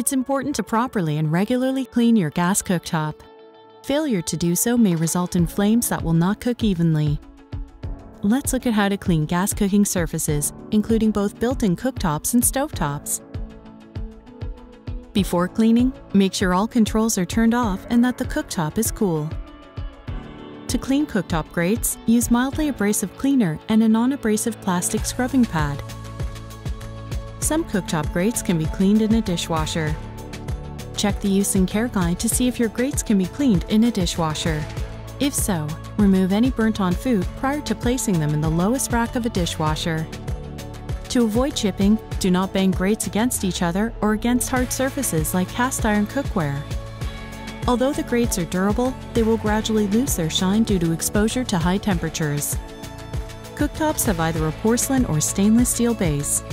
it's important to properly and regularly clean your gas cooktop. Failure to do so may result in flames that will not cook evenly. Let's look at how to clean gas cooking surfaces, including both built-in cooktops and stovetops. Before cleaning, make sure all controls are turned off and that the cooktop is cool. To clean cooktop grates, use mildly abrasive cleaner and a non-abrasive plastic scrubbing pad. Some cooktop grates can be cleaned in a dishwasher. Check the use and care guide to see if your grates can be cleaned in a dishwasher. If so, remove any burnt-on food prior to placing them in the lowest rack of a dishwasher. To avoid chipping, do not bang grates against each other or against hard surfaces like cast iron cookware. Although the grates are durable, they will gradually lose their shine due to exposure to high temperatures. Cooktops have either a porcelain or stainless steel base.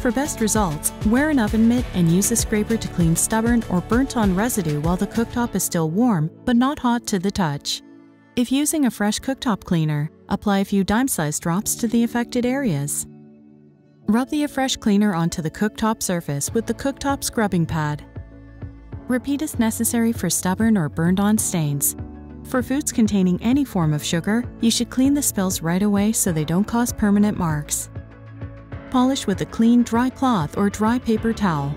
For best results, wear an oven mitt and use a scraper to clean stubborn or burnt-on residue while the cooktop is still warm but not hot to the touch. If using a fresh cooktop cleaner, apply a few dime-sized drops to the affected areas. Rub the Affresh cleaner onto the cooktop surface with the cooktop scrubbing pad. Repeat as necessary for stubborn or burned-on stains. For foods containing any form of sugar, you should clean the spills right away so they don't cause permanent marks. Polish with a clean, dry cloth or dry paper towel.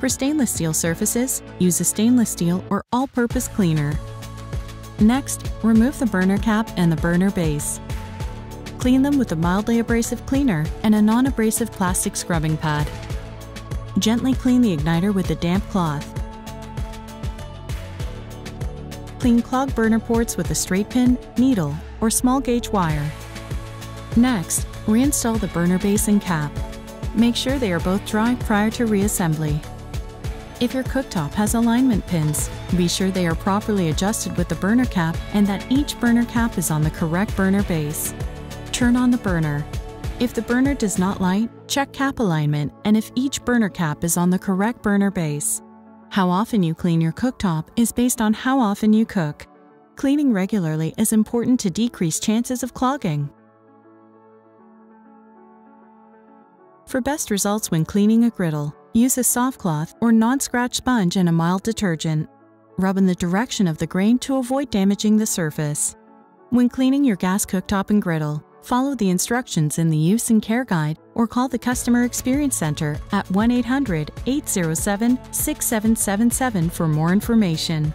For stainless steel surfaces, use a stainless steel or all-purpose cleaner. Next, remove the burner cap and the burner base. Clean them with a mildly abrasive cleaner and a non-abrasive plastic scrubbing pad. Gently clean the igniter with a damp cloth. Clean clogged burner ports with a straight pin, needle, or small gauge wire. Next, reinstall the burner base and cap. Make sure they are both dry prior to reassembly. If your cooktop has alignment pins, be sure they are properly adjusted with the burner cap and that each burner cap is on the correct burner base. Turn on the burner. If the burner does not light, check cap alignment and if each burner cap is on the correct burner base. How often you clean your cooktop is based on how often you cook. Cleaning regularly is important to decrease chances of clogging. For best results when cleaning a griddle, use a soft cloth or non-scratch sponge and a mild detergent. Rub in the direction of the grain to avoid damaging the surface. When cleaning your gas cooktop and griddle, follow the instructions in the Use and Care Guide or call the Customer Experience Center at 1-800-807-6777 for more information.